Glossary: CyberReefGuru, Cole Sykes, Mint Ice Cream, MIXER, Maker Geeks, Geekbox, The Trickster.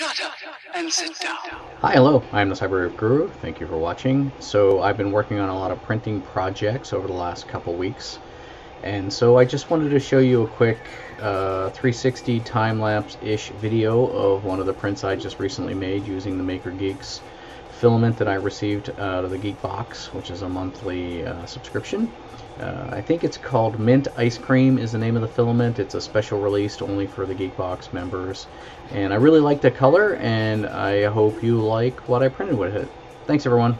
Shut up and sit down. Hi, hello, I'm the CyberReefGuru. Thank you for watching. So I've been working on a lot of printing projects over the last couple weeks, and so I just wanted to show you a quick 360 time-lapse-ish video of one of the prints I just recently made using the Maker Geeks filament that I received out of the Geekbox, which is a monthly subscription. I think it's called Mint Ice Cream is the name of the filament. It's a special release only for the Geekbox members. And I really like the color, and I hope you like what I printed with it. Thanks, everyone.